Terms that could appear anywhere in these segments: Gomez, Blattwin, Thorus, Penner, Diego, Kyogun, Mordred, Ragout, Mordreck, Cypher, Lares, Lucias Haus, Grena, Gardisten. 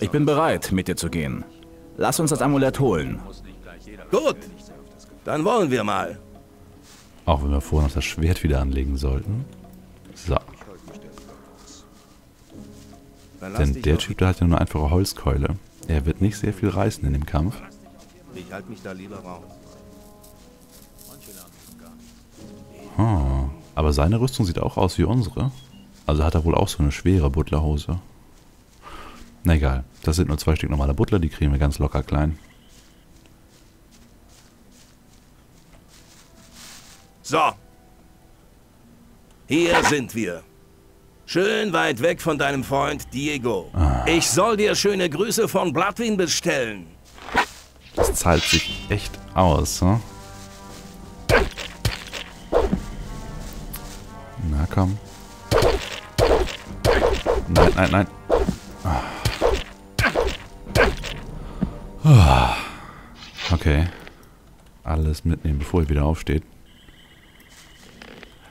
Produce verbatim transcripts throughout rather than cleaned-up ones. Ich bin bereit, mit dir zu gehen. Lass uns das Amulett holen. Gut, dann wollen wir mal. Auch wenn wir vorhin noch das Schwert wieder anlegen sollten. So. Denn der Typ da hat ja nur eine einfache Holzkeule. Er wird nicht sehr viel reißen in dem Kampf. Ich halte mich da lieber raus. Oh, aber seine Rüstung sieht auch aus wie unsere. Also hat er wohl auch so eine schwere Butlerhose. Na egal, das sind nur zwei Stück normaler Butler, die kriegen wir ganz locker klein. So. Hier sind wir. Schön weit weg von deinem Freund Diego. Ah. Ich soll dir schöne Grüße von Blattwin bestellen. Das zahlt sich echt aus, ne? Na komm. Nein, nein, nein. Ah. Okay. Alles mitnehmen, bevor ihr wieder aufsteht.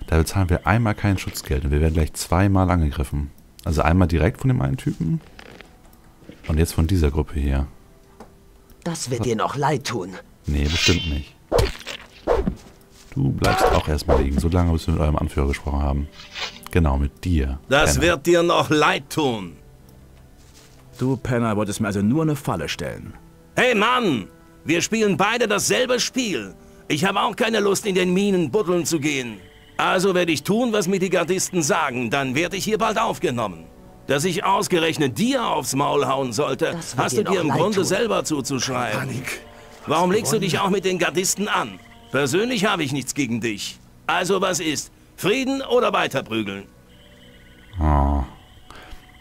Da bezahlen wir einmal kein Schutzgeld und wir werden gleich zweimal angegriffen. Also einmal direkt von dem einen Typen und jetzt von dieser Gruppe hier. Das wird dir noch leid tun. Nee, bestimmt nicht. Du bleibst auch erstmal liegen, solange bis wir mit eurem Anführer gesprochen haben. Genau, mit dir. Das Penner. Wird dir noch leid tun. Du Penner wolltest mir also nur eine Falle stellen. Hey Mann, wir spielen beide dasselbe Spiel. Ich habe auch keine Lust, in den Minen buddeln zu gehen. Also werde ich tun, was mir die Gardisten sagen, dann werde ich hier bald aufgenommen. Dass ich ausgerechnet dir aufs Maul hauen sollte, hast du dir im Grunde selber zuzuschreiben. Panik. Warum legst du dich auch mit den Gardisten an? Persönlich habe ich nichts gegen dich. Also was ist? Frieden oder weiterprügeln? Oh.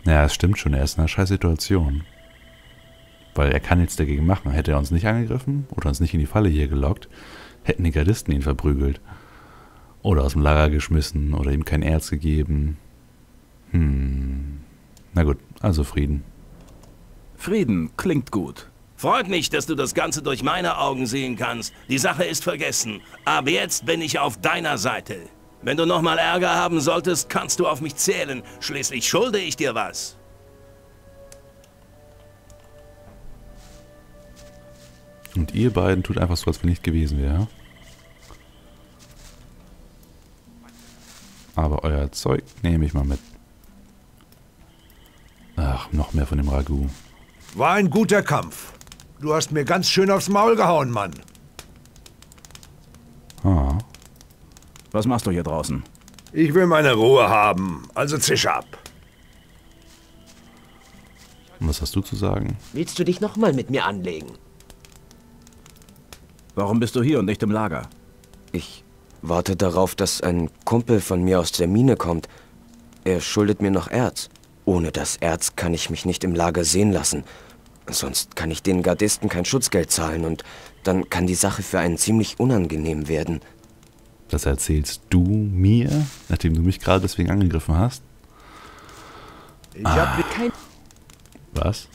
Naja, es stimmt schon, er ist in einer scheiß Situation. Weil er kann nichts dagegen machen. Hätte er uns nicht angegriffen oder uns nicht in die Falle hier gelockt, hätten die Gardisten ihn verprügelt. Oder aus dem Lager geschmissen oder ihm kein Erz gegeben. Hm. Na gut, also Frieden. Frieden klingt gut. Freut mich, dass du das Ganze durch meine Augen sehen kannst. Die Sache ist vergessen. Aber jetzt bin ich auf deiner Seite. Wenn du nochmal Ärger haben solltest, kannst du auf mich zählen. Schließlich schulde ich dir was. Und ihr beiden tut einfach so, als wenn nichts gewesen wäre. Aber euer Zeug nehme ich mal mit. Ach, noch mehr von dem Ragout. War ein guter Kampf. Du hast mir ganz schön aufs Maul gehauen, Mann. Ah. Was machst du hier draußen? Ich will meine Ruhe haben, also zisch ab. Und was hast du zu sagen? Willst du dich nochmal mit mir anlegen? Warum bist du hier und nicht im Lager? Ich... Warte darauf, dass ein Kumpel von mir aus der Mine kommt. Er schuldet mir noch Erz. Ohne das Erz kann ich mich nicht im Lager sehen lassen. Sonst kann ich den Gardisten kein Schutzgeld zahlen und dann kann die Sache für einen ziemlich unangenehm werden. Das erzählst du mir, nachdem du mich gerade deswegen angegriffen hast? Ich ah. hab kein... Was?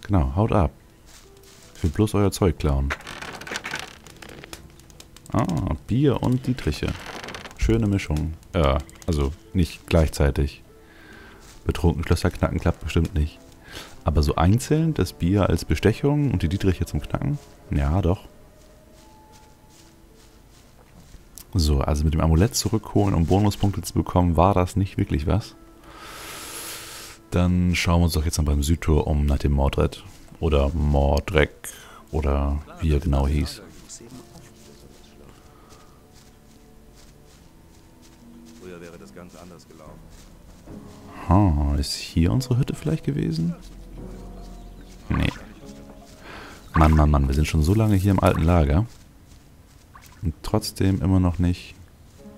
Genau, haut ab. Ich will bloß euer Zeug klauen. Ah, Bier und Dietriche. Schöne Mischung. Ja, also nicht gleichzeitig. Betrunken Schlösser knacken klappt bestimmt nicht. Aber so einzeln, das Bier als Bestechung und die Dietriche zum Knacken? Ja, doch. So, also mit dem Amulett zurückholen, um Bonuspunkte zu bekommen, war das nicht wirklich was. Dann schauen wir uns doch jetzt mal beim Südtor um nach dem Mordred. Oder Mordreck. Oder wie er genau hieß. Oh, ist hier unsere Hütte vielleicht gewesen? Nee. Mann, Mann, Mann, wir sind schon so lange hier im alten Lager. Und trotzdem immer noch nicht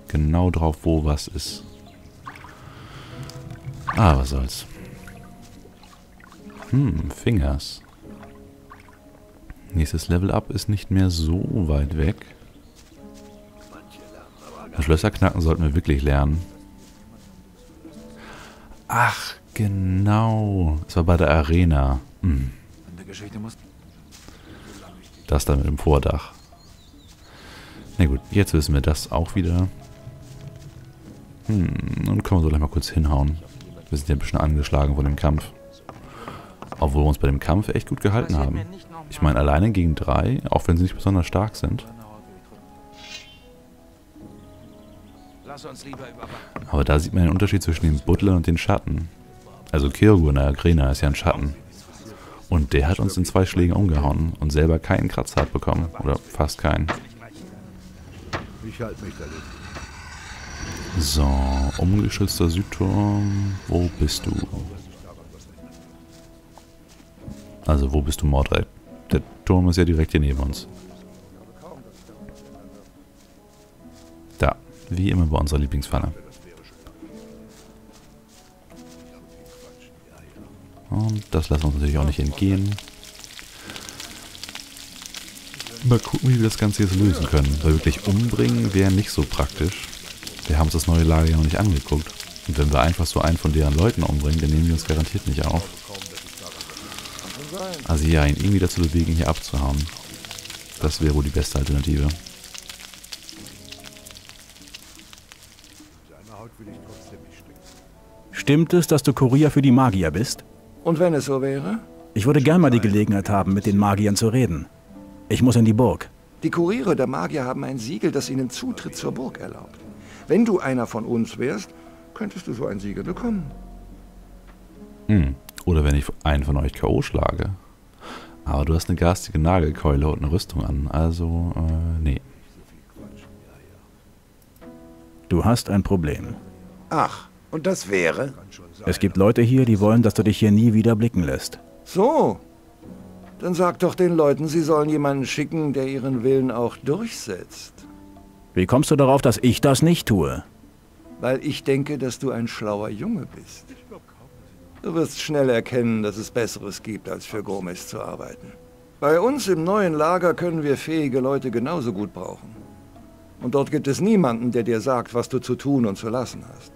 genau drauf, wo was ist. Ah, was soll's. Hm, Fingers. Nächstes Level Up ist nicht mehr so weit weg. Das Schlösserknacken sollten wir wirklich lernen. Ach, genau. Es war bei der Arena. Hm. Das da mit dem Vordach. Na gut, jetzt wissen wir das auch wieder. Hm, und können wir so gleich mal kurz hinhauen. Wir sind ja ein bisschen angeschlagen von dem Kampf. Obwohl wir uns bei dem Kampf echt gut gehalten haben. Ich meine, alleine gegen drei, auch wenn sie nicht besonders stark sind. Aber da sieht man den Unterschied zwischen den Butlern und den Schatten. Also Kyogun, naja, Grena ist ja ein Schatten. Und der hat uns in zwei Schlägen umgehauen und selber keinen Kratzer hat bekommen. Oder fast keinen. So, umgeschützter Südturm. Wo bist du? Also, wo bist du, Mordred? Der Turm ist ja direkt hier neben uns. Da, wie immer bei unserer Lieblingsfalle. Und das lassen wir uns natürlich auch nicht entgehen. Mal gucken, wie wir das Ganze jetzt lösen können. Weil wirklich umbringen wäre nicht so praktisch. Wir haben uns das neue Lager ja noch nicht angeguckt. Und wenn wir einfach so einen von deren Leuten umbringen, dann nehmen wir uns garantiert nicht auf. Also ja, ihn irgendwie dazu bewegen, hier abzuhauen. Das wäre wohl die beste Alternative. Stimmt es, dass du Kurier für die Magier bist? Und wenn es so wäre? Ich würde gern mal die Gelegenheit haben, mit den Magiern zu reden. Ich muss in die Burg. Die Kuriere der Magier haben ein Siegel, das ihnen Zutritt zur Burg erlaubt. Wenn du einer von uns wärst, könntest du so ein Siegel bekommen. Hm. Oder wenn ich einen von euch K O schlage. Aber du hast eine garstige Nagelkeule und eine Rüstung an, also, äh, nee. Du hast ein Problem. Ach, und das wäre? Es gibt Leute hier, die wollen, dass du dich hier nie wieder blicken lässt. So, dann sag doch den Leuten, sie sollen jemanden schicken, der ihren Willen auch durchsetzt. Wie kommst du darauf, dass ich das nicht tue? Weil ich denke, dass du ein schlauer Junge bist. Du wirst schnell erkennen, dass es Besseres gibt, als für Gomez zu arbeiten. Bei uns im neuen Lager können wir fähige Leute genauso gut brauchen. Und dort gibt es niemanden, der dir sagt, was du zu tun und zu lassen hast.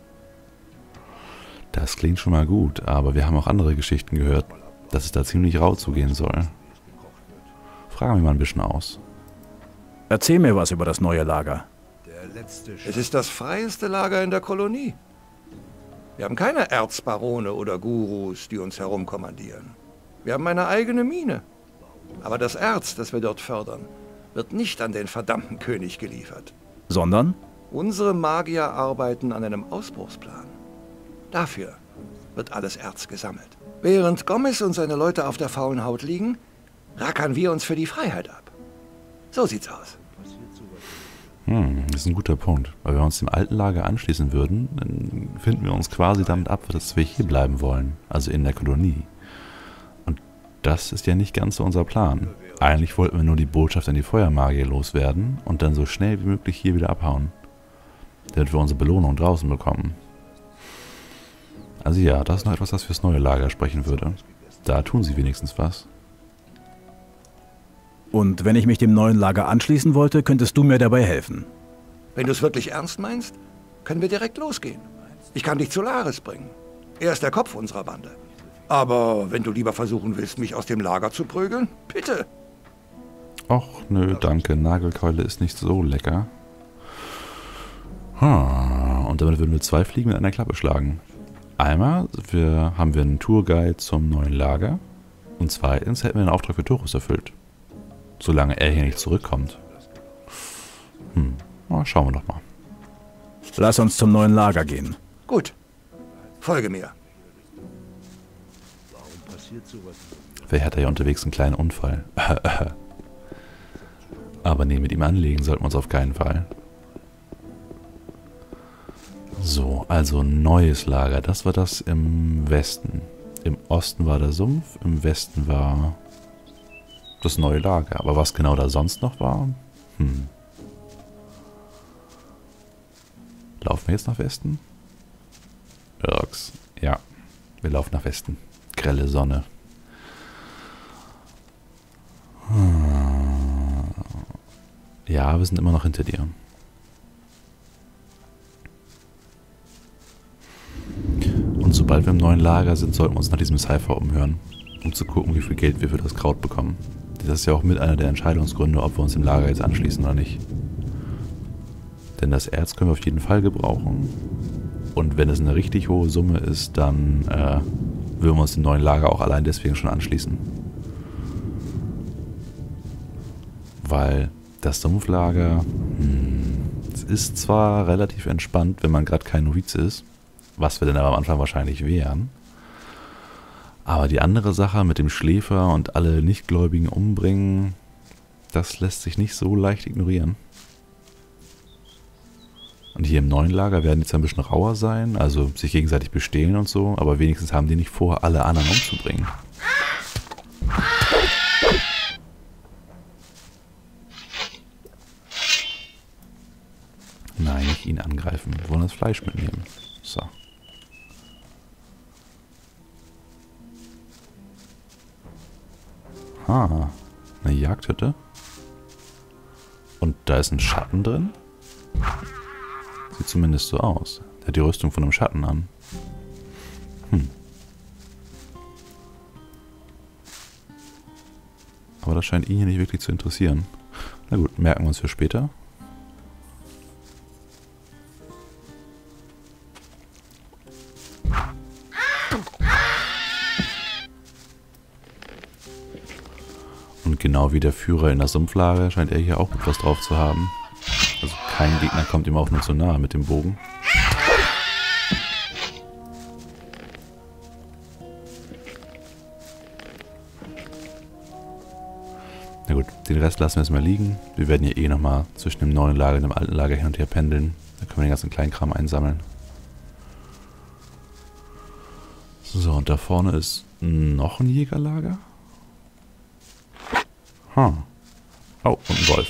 Das klingt schon mal gut, aber wir haben auch andere Geschichten gehört, dass es da ziemlich rau zugehen soll. Frag mich mal ein bisschen aus. Erzähl mir was über das neue Lager. Es ist das freieste Lager in der Kolonie. Wir haben keine Erzbarone oder Gurus, die uns herumkommandieren. Wir haben eine eigene Mine. Aber das Erz, das wir dort fördern, wird nicht an den verdammten König geliefert. Sondern? Unsere Magier arbeiten an einem Ausbruchsplan. Dafür wird alles Erz gesammelt. Während Gomez und seine Leute auf der faulen Haut liegen, rackern wir uns für die Freiheit ab. So sieht's aus. Hm, das ist ein guter Punkt. Weil wenn wir uns dem alten Lager anschließen würden, dann finden wir uns quasi damit ab, dass wir hier bleiben wollen. Also in der Kolonie. Und das ist ja nicht ganz so unser Plan. Eigentlich wollten wir nur die Botschaft an die Feuermagier loswerden und dann so schnell wie möglich hier wieder abhauen. Damit wir unsere Belohnung draußen bekommen. Also ja, das ist noch etwas, das fürs neue Lager sprechen würde. Da tun sie wenigstens was. Und wenn ich mich dem neuen Lager anschließen wollte, könntest du mir dabei helfen. Wenn du es wirklich ernst meinst, können wir direkt losgehen. Ich kann dich zu Lares bringen. Er ist der Kopf unserer Bande. Aber wenn du lieber versuchen willst, mich aus dem Lager zu prügeln, bitte. Och, nö, danke. Nagelkeule ist nicht so lecker. Hm. Und damit würden wir zwei Fliegen mit einer Klappe schlagen. Einmal wir, haben wir einen Tourguide zum neuen Lager. Und zweitens hätten wir den Auftrag für Thorus erfüllt. Solange er hier nicht zurückkommt. Hm, na, schauen wir doch mal. Lass uns zum neuen Lager gehen. Gut, folge mir. Wer hat da ja unterwegs einen kleinen Unfall? Aber nee, mit ihm anlegen sollten wir uns auf keinen Fall. So, also neues Lager. Das war das im Westen. Im Osten war der Sumpf, im Westen war... das neue Lager. Aber was genau da sonst noch war? Hm. Laufen wir jetzt nach Westen? Irks. Ja. Wir laufen nach Westen. Grelle Sonne. Hm. Ja, wir sind immer noch hinter dir. Und sobald wir im neuen Lager sind, sollten wir uns nach diesem Cypher umhören. Um zu gucken, wie viel Geld wir für das Kraut bekommen. Das ist ja auch mit einer der Entscheidungsgründe, ob wir uns im Lager jetzt anschließen oder nicht. Denn das Erz können wir auf jeden Fall gebrauchen. Und wenn es eine richtig hohe Summe ist, dann äh, würden wir uns dem neuen Lager auch allein deswegen schon anschließen. Weil das Sumpflager, es ist zwar relativ entspannt, wenn man gerade kein Novize ist, was wir denn aber am Anfang wahrscheinlich wären. Aber die andere Sache mit dem Schläfer und alle Nichtgläubigen umbringen, das lässt sich nicht so leicht ignorieren. Und hier im neuen Lager werden die zwar ein bisschen rauer sein, also sich gegenseitig bestehlen und so, aber wenigstens haben die nicht vor, alle anderen umzubringen. Nein, nicht ihn angreifen. Wir wollen das Fleisch mitnehmen. So. Ah, eine Jagdhütte. Und da ist ein Schatten drin? Sieht zumindest so aus. Der hat die Rüstung von einem Schatten an. Hm. Aber das scheint ihn hier nicht wirklich zu interessieren. Na gut, merken wir uns für später. Genau wie der Führer in der Sumpflage scheint er hier auch gut was drauf zu haben. Also kein Gegner kommt ihm auch nur zu nahe mit dem Bogen. Na gut, den Rest lassen wir jetzt mal liegen. Wir werden hier eh nochmal zwischen dem neuen Lager und dem alten Lager hin und her pendeln. Da können wir den ganzen Kleinkram einsammeln. So, und da vorne ist noch ein Jägerlager. Huh. Oh, und ein Wolf.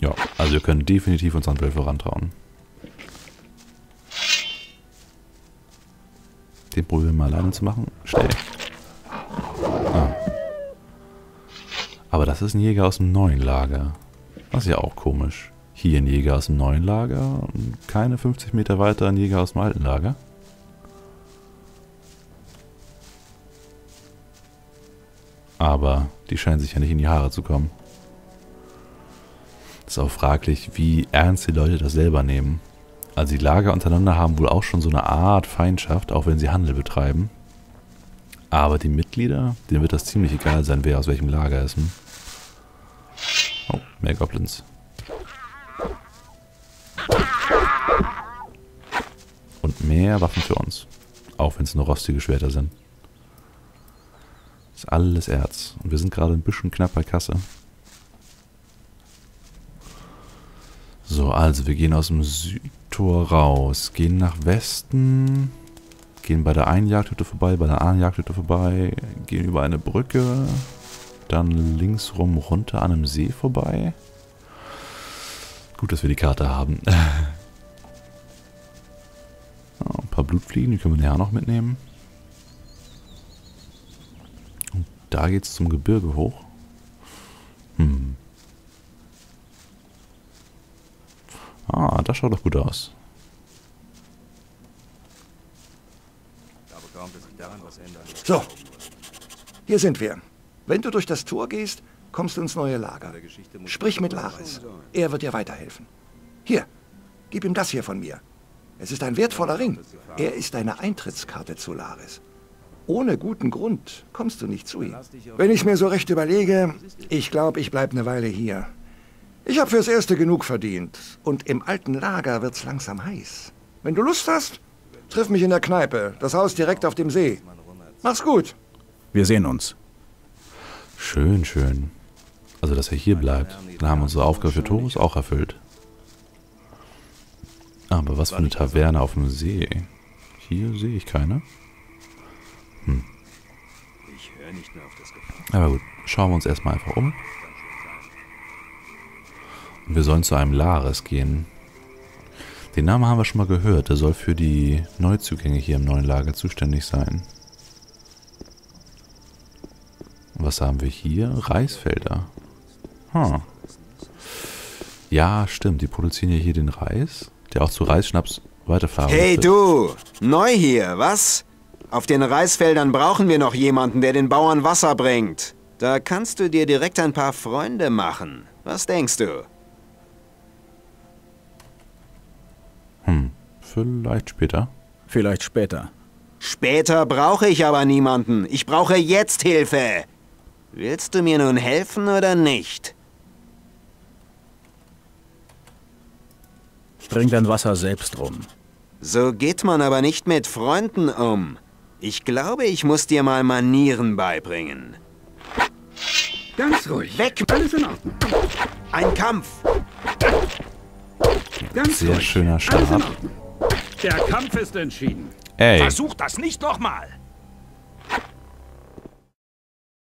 Ja, also wir können definitiv uns an Wölfe rantrauen. Den probieren wir mal alleine zu machen. Schnell. Ah. Aber das ist ein Jäger aus dem neuen Lager. Das ist ja auch komisch. Hier ein Jäger aus dem neuen Lager und keine fünfzig Meter weiter ein Jäger aus dem alten Lager. Aber die scheinen sich ja nicht in die Haare zu kommen. Ist auch fraglich, wie ernst die Leute das selber nehmen. Also die Lager untereinander haben wohl auch schon so eine Art Feindschaft, auch wenn sie Handel betreiben. Aber die Mitglieder, denen wird das ziemlich egal sein, wer aus welchem Lager ist. Hm? Oh, mehr Goblins. Und mehr Waffen für uns. Auch wenn es nur rostige Schwerter sind. Ist alles Erz. Und wir sind gerade ein bisschen knapp bei Kasse. So, also wir gehen aus dem Südtor raus. Gehen nach Westen. Gehen bei der einen Jagdhütte vorbei, bei der anderen Jagdhütte vorbei. Gehen über eine Brücke. Dann links rum runter an einem See vorbei. Gut, dass wir die Karte haben. Oh, ein paar Blutfliegen, die können wir nachher noch mitnehmen. Da geht's zum Gebirge hoch. Hm. Ah, das schaut doch gut aus. So, hier sind wir. Wenn du durch das Tor gehst, kommst du ins neue Lager. Sprich mit Lares. Er wird dir weiterhelfen. Hier, gib ihm das hier von mir. Es ist ein wertvoller Ring. Er ist deine Eintrittskarte zu Lares. Ohne guten Grund kommst du nicht zu ihm. Wenn ich mir so recht überlege, ich glaube, ich bleibe eine Weile hier. Ich habe fürs Erste genug verdient. Und im alten Lager wird's langsam heiß. Wenn du Lust hast, triff mich in der Kneipe. Das Haus direkt auf dem See. Mach's gut. Wir sehen uns. Schön, schön. Also, dass er hier bleibt. Dann haben wir unsere Aufgabe für Thorus auch erfüllt. Aber was für eine Taverne auf dem See. Hier sehe ich keine. Hm. Aber gut, schauen wir uns erstmal einfach um. Und wir sollen zu einem Lares gehen. Den Namen haben wir schon mal gehört. Der soll für die Neuzugänge hier im neuen Lager zuständig sein. Und was haben wir hier? Reisfelder. Hm. Ja, stimmt. Die produzieren ja hier den Reis, der auch zu Reisschnaps weiterfahren wird. Hey du! Neu hier, was? Auf den Reisfeldern brauchen wir noch jemanden, der den Bauern Wasser bringt. Da kannst du dir direkt ein paar Freunde machen. Was denkst du? Hm, vielleicht später. Vielleicht später. Später brauche ich aber niemanden. Ich brauche jetzt Hilfe. Willst du mir nun helfen oder nicht? Ich bring dein Wasser selbst rum. So geht man aber nicht mit Freunden um. Ich glaube, ich muss dir mal Manieren beibringen. Ganz ruhig. Weg! Alles in Ordnung. Ein Kampf. Ganz Sehr ruhig. Schöner Stab. Der Kampf ist entschieden. Ey. Versuch das nicht nochmal.